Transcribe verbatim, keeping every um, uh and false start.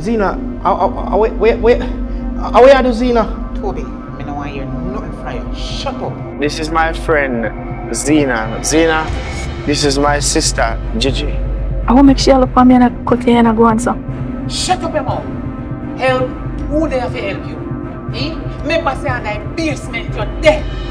Zina, wait, wait, wait. How are you, Zina? Toby, I don't want to hear nothing from you. Shut up. This is my friend, Zina. Zina, this is my sister, Gigi. I will make sure you look for me and I cut your hair and go answer. Shut up, your mouth. Help. Who there to help you? Eh? Remember, say, and I pierce me to death.